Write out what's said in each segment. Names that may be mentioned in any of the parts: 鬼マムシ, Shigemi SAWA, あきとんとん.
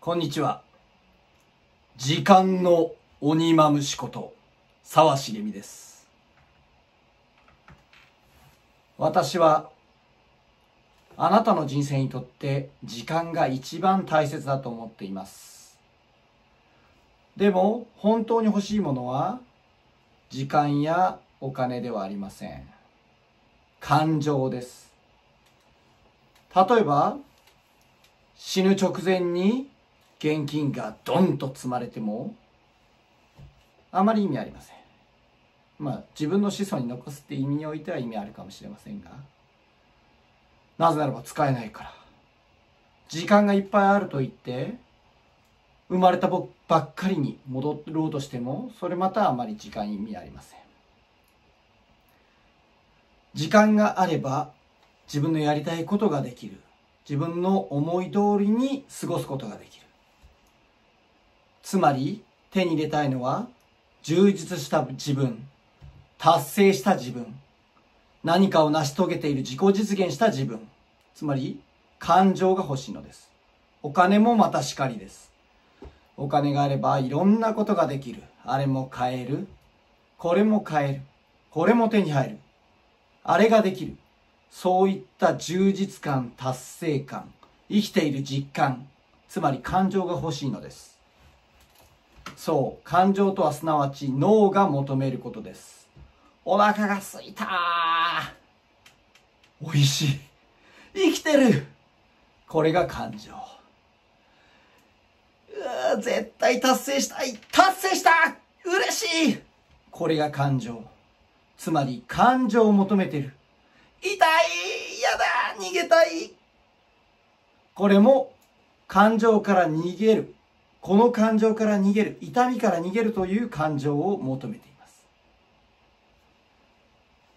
こんにちは。時間の鬼マムシこと沢茂美です。私はあなたの人生にとって時間が一番大切だと思っています。でも本当に欲しいものは時間やお金ではありません。感情です。例えば死ぬ直前に現金がドンと積まれてもあまり意味ありません。自分の子孫に残すって意味においては意味あるかもしれませんが、なぜならば使えないから。時間がいっぱいあると言って生まれたばっかりに戻ろうとしても、それまたあまり時間意味ありません。時間があれば自分のやりたいことができる。自分の思い通りに過ごすことができる。つまり手に入れたいのは充実した自分、達成した自分、何かを成し遂げている、自己実現した自分、つまり感情が欲しいのです。お金もまたしかりです。お金があればいろんなことができる。あれも買える、これも買える、これも手に入る、あれができる、そういった充実感、達成感、生きている実感、つまり感情が欲しいのです。そう、感情とはすなわち脳が求めることです。お腹が空いた、おいしい、生きてる、これが感情。うわ、絶対達成したい、達成した、嬉しい、これが感情。つまり感情を求めてる。痛い、やだ、逃げたい、これも感情から逃げる。この感情から逃げる、痛みから逃げるという感情を求めています。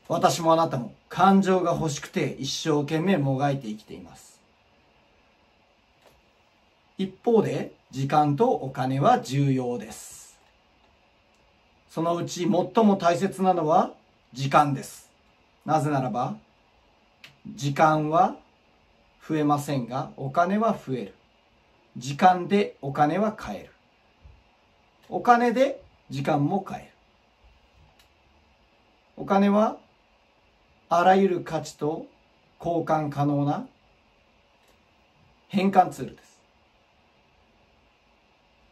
私もあなたも感情が欲しくて一生懸命もがいて生きています。一方で時間とお金は重要です。そのうち最も大切なのは時間です。なぜならば時間は増えませんがお金は増える。時間でお金は買える。お金で時間も買える。お金はあらゆる価値と交換可能な変換ツールです。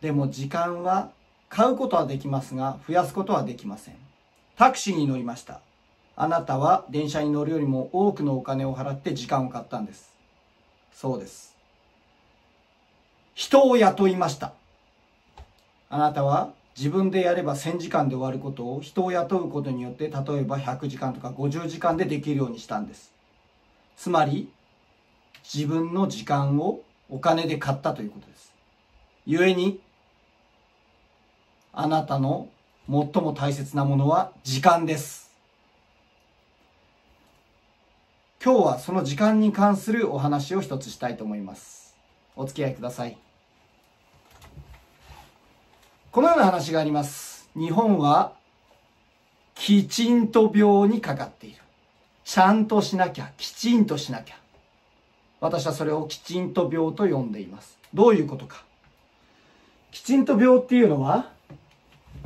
でも時間は買うことはできますが増やすことはできません。タクシーに乗りました。あなたは電車に乗るよりも多くのお金を払って時間を買ったんです。そうです。人を雇いました。あなたは自分でやれば1000時間で終わることを人を雇うことによって例えば100時間とか50時間でできるようにしたんです。つまり自分の時間をお金で買ったということです。故にあなたの最も大切なものは時間です。今日はその時間に関するお話を一つしたいと思います。お付き合いください。このような話があります。日本はきちんと病にかかっている。ちゃんとしなきゃ、きちんとしなきゃ。私はそれをきちんと病と呼んでいます。どういうことか。きちんと病っていうのは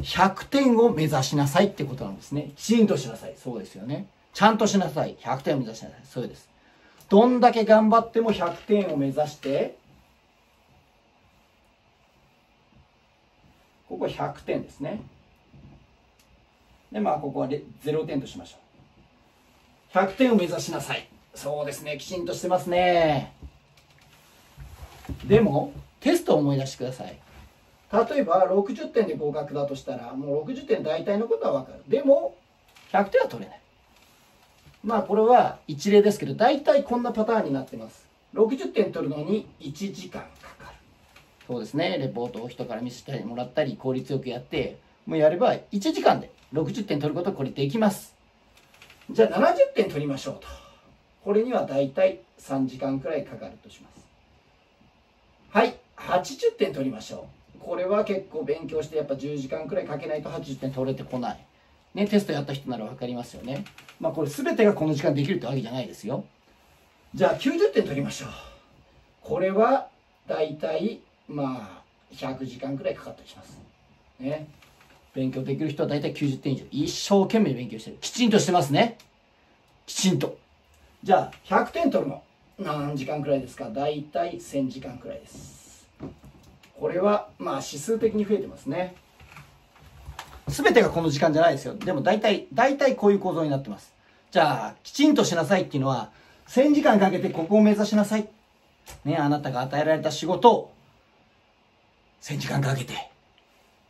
100点を目指しなさいってことなんですね。きちんとしなさい、そうですよね。ちゃんとしなさい、100点を目指しなさい、そうです。どんだけ頑張っても100点を目指してここ100点ですね。で、ここは0点としましょう。100点を目指しなさい。そうですね。きちんとしてますね。でも、テストを思い出してください。例えば、60点で合格だとしたら、もう60点大体のことは分かる。でも、100点は取れない。これは一例ですけど、大体こんなパターンになってます。60点取るのに1時間かかる。そうですね。レポートを人から見せてもらったり効率よくやってもうやれば1時間で60点取ることはこれできます。じゃあ70点取りましょうと。これにはだいたい3時間くらいかかるとします。はい、80点取りましょう。これは結構勉強してやっぱ10時間くらいかけないと80点取れてこないね。テストやった人なら分かりますよね。これ全てがこの時間できるってわけじゃないですよ。じゃあ90点取りましょう。これはだいたいまあ100時間くらいかかったりしますね。勉強できる人は大体90点以上、一生懸命勉強してる、きちんとしてますね、きちんと。じゃあ100点取るの何時間くらいですか？大体1000時間くらいです。これはまあ指数的に増えてますね。全てがこの時間じゃないですよ。でも大体こういう構造になってます。じゃあきちんとしなさいっていうのは、1000時間かけてここを目指しなさいね。あなたが与えられた仕事を1000時間かけて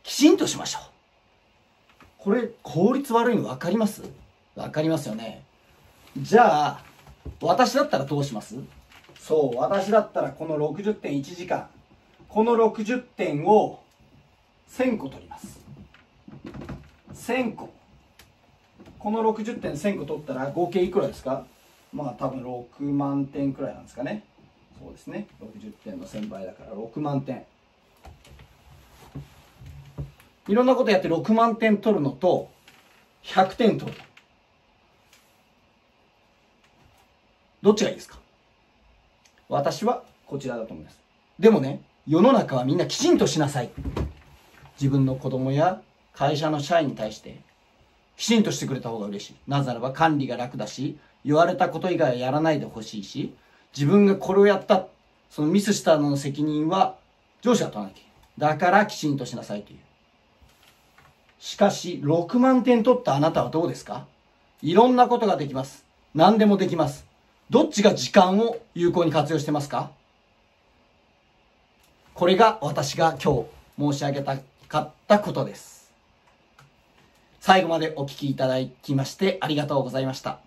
きちんとしましょう。これ効率悪いの分かります？分かりますよね。じゃあ私だったらどうします？そう、私だったらこの 60.1 時間、この60点を1000個取ります。1000個、この60点1000個取ったら合計いくらですか？まあ多分6万点くらいなんですかね。そうですね、60点の1000倍だから6万点。いろんなことやって6万点取るのと100点取る、どっちがいいですか？私はこちらだと思います。でもね、世の中はみんなきちんとしなさい、自分の子供や会社の社員に対してきちんとしてくれた方が嬉しい。なぜならば管理が楽だし、言われたこと以外はやらないでほしいし、自分がこれをやった、そのミスしたのの責任は上司が取らなきゃいけない。だからきちんとしなさいという。しかし6万点取ったあなたはどうですか？いろんなことができます、何でもできます。どっちが時間を有効に活用してますか？これが私が今日申し上げたかったことです。最後までお聞きいただきましてありがとうございました。